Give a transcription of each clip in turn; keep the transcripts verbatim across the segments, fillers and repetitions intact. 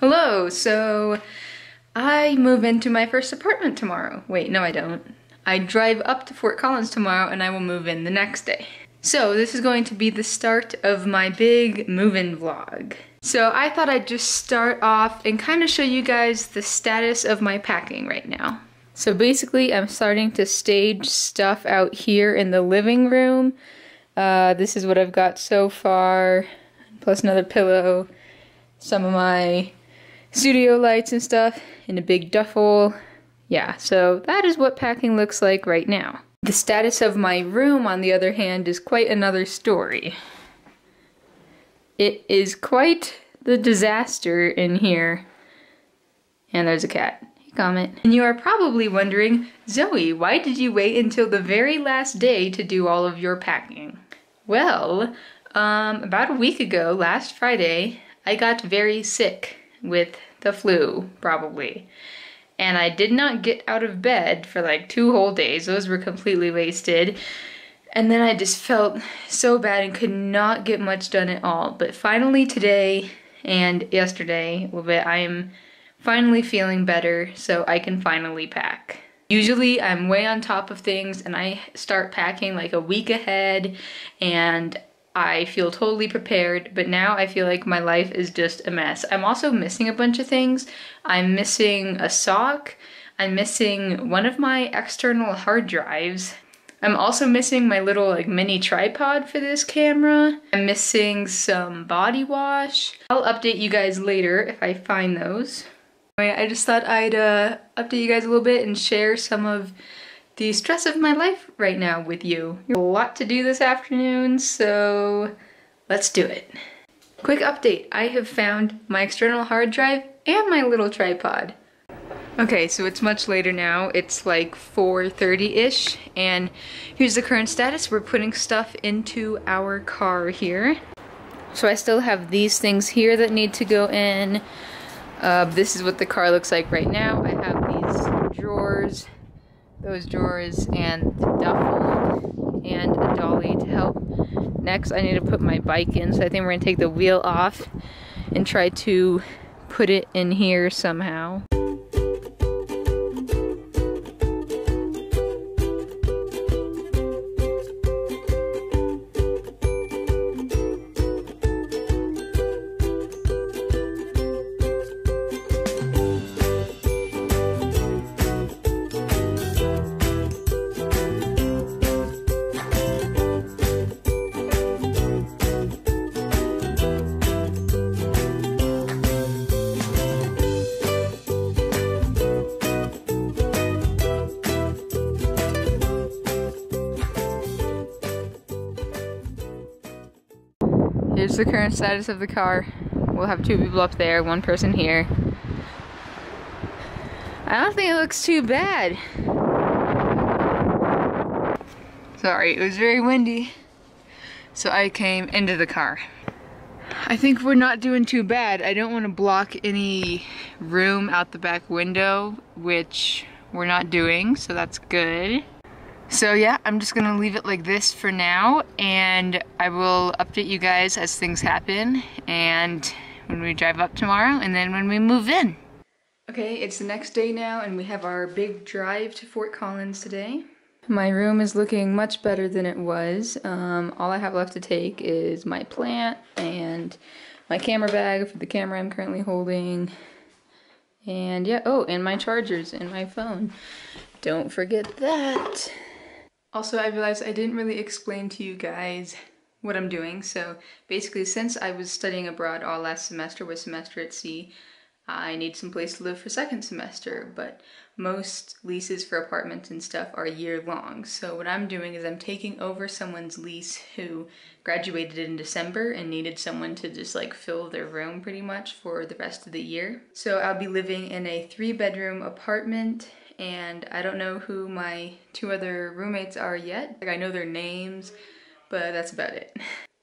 Hello, so I move into my first apartment tomorrow. Wait, no I don't. I drive up to Fort Collins tomorrow and I will move in the next day. So this is going to be the start of my big move-in vlog. So I thought I'd just start off and kind of show you guys the status of my packing right now. So basically I'm starting to stage stuff out here in the living room. Uh, this is what I've got so far, plus another pillow, some of my studio lights and stuff in a big duffel. Yeah, so that is what packing looks like right now. The status of my room, on the other hand, is quite another story. It is quite the disaster in here. And there's a cat. Hey, Comet. And you are probably wondering, Zoe, why did you wait until the very last day to do all of your packing? Well, um, about a week ago, last Friday, I got very sick with the flu, probably. And I did not get out of bed for like two whole days. Those were completely wasted. And then I just felt so bad and could not get much done at all. But finally today and yesterday, a little bit, I am finally feeling better so I can finally pack. Usually I'm way on top of things and I start packing like a week ahead and I feel totally prepared, but now I feel like my life is just a mess. I'm also missing a bunch of things. I'm missing a sock. I'm missing one of my external hard drives. I'm also missing my little like mini tripod for this camera. I'm missing some body wash. I'll update you guys later if I find those. Anyway, I just thought I'd uh, update you guys a little bit and share some of the stress of my life right now with you. There's a lot to do this afternoon, so let's do it. Quick update, I have found my external hard drive and my little tripod. Okay, so it's much later now. It's like four thirty-ish, and here's the current status. We're putting stuff into our car here. So I still have these things here that need to go in. Uh, this is what the car looks like right now. I have these drawers, those drawers, and the duffel, and a dolly to help. Next, I need to put my bike in, so I think we're gonna take the wheel off and try to put it in here somehow. Here's the current status of the car. We'll have two people up there, one person here. I don't think it looks too bad. Sorry, it was very windy, so I came into the car. I think we're not doing too bad. I don't want to block any room out the back window, which we're not doing, so that's good. So yeah, I'm just gonna leave it like this for now, and I will update you guys as things happen, and when we drive up tomorrow, and then when we move in. Okay, it's the next day now, and we have our big drive to Fort Collins today. My room is looking much better than it was. Um, all I have left to take is my plant and my camera bag for the camera I'm currently holding. And yeah, oh, and my chargers and my phone. Don't forget that. Also, I realized I didn't really explain to you guys what I'm doing. So basically, since I was studying abroad all last semester with Semester at Sea, I need some place to live for second semester, but most leases for apartments and stuff are year long. So what I'm doing is I'm taking over someone's lease who graduated in December and needed someone to just like fill their room pretty much for the rest of the year. So I'll be living in a three bedroom apartment, and I don't know who my two other roommates are yet. Like, I know their names, but that's about it.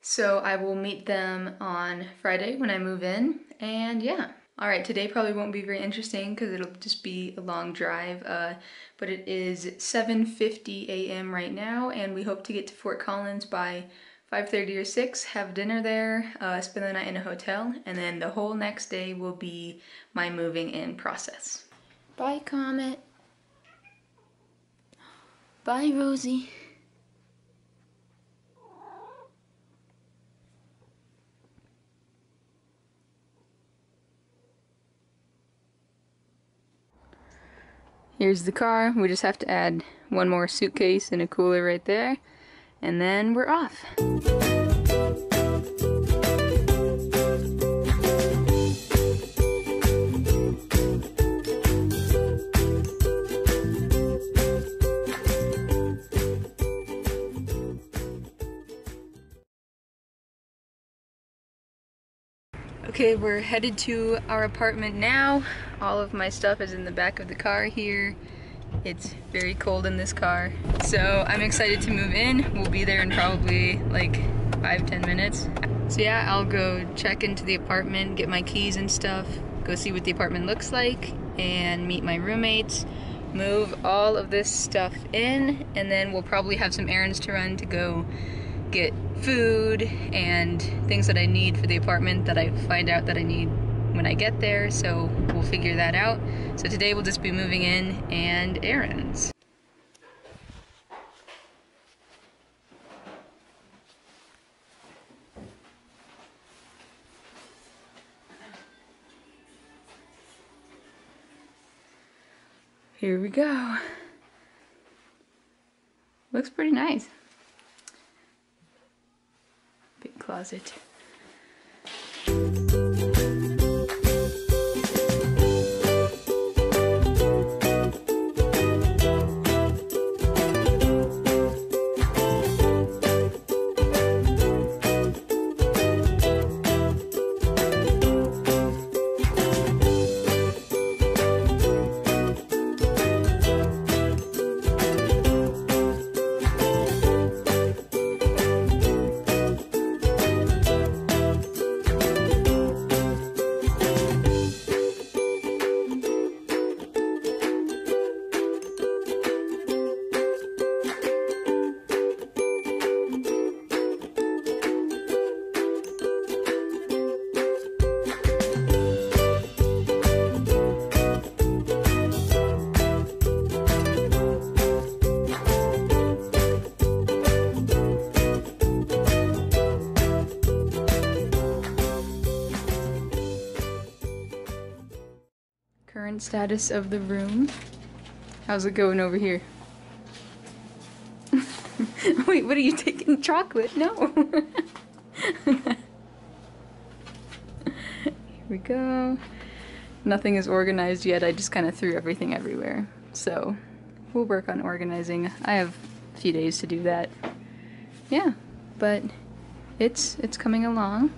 So I will meet them on Friday when I move in, and yeah. Alright, today probably won't be very interesting because it'll just be a long drive, uh, but it is seven fifty a m right now, and we hope to get to Fort Collins by five thirty or six, have dinner there, uh, spend the night in a hotel, and then the whole next day will be my moving in process. Bye, Comet. Bye, Rosie. Here's the car. We just have to add one more suitcase and a cooler right there, and then we're off. Okay, we're headed to our apartment now. All of my stuff is in the back of the car here. It's very cold in this car. So I'm excited to move in. We'll be there in probably like five, ten minutes. So yeah, I'll go check into the apartment, get my keys and stuff, go see what the apartment looks like, and meet my roommates, move all of this stuff in, and then we'll probably have some errands to run to go get food and things that I need for the apartment that I find out that I need when I get there, so we'll figure that out. So today we'll just be moving in and errands. Here we go. Looks pretty nice. Big closet. Current status of the room. How's it going over here? Wait, what are you taking? Chocolate? No! Here we go. Nothing is organized yet, I just kind of threw everything everywhere. So, we'll work on organizing. I have a few days to do that. Yeah, but it's, it's coming along.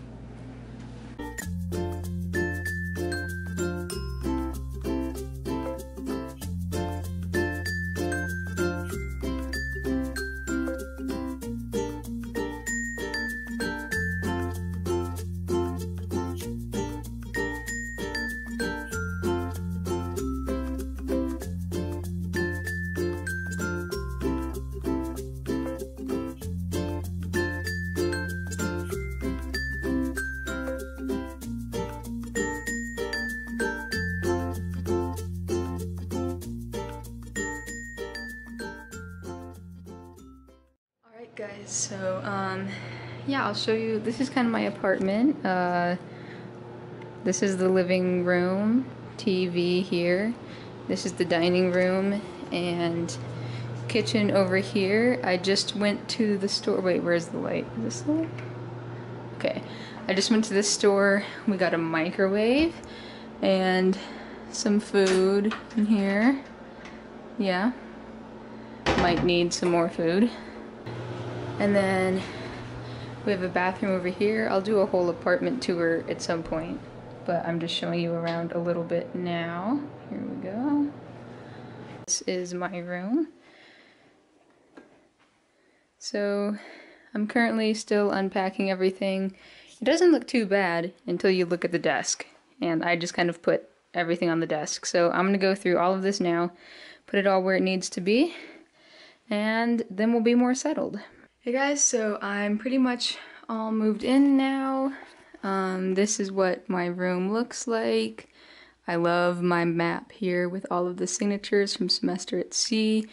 Guys, so um, yeah, I'll show you. This is kind of my apartment. Uh, this is the living room, T V here. This is the dining room and kitchen over here. I just went to the store. Wait, where's the light? Is this the light? Okay, I just went to the store. We got a microwave and some food in here. Yeah, might need some more food. And then we have a bathroom over here. I'll do a whole apartment tour at some point, but I'm just showing you around a little bit now. Here we go. This is my room. So I'm currently still unpacking everything. It doesn't look too bad until you look at the desk, and I just kind of put everything on the desk. So I'm gonna go through all of this now, put it all where it needs to be, and then we'll be more settled. Hey guys, so I'm pretty much all moved in now. Um, this is what my room looks like. I love my map here with all of the signatures from Semester at Sea,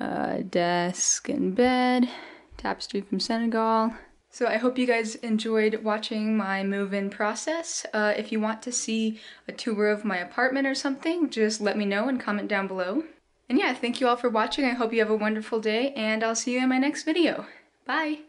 uh, desk and bed, tapestry from Senegal. So I hope you guys enjoyed watching my move-in process. Uh, if you want to see a tour of my apartment or something, just let me know and comment down below. And yeah, thank you all for watching. I hope you have a wonderful day, and I'll see you in my next video. Bye!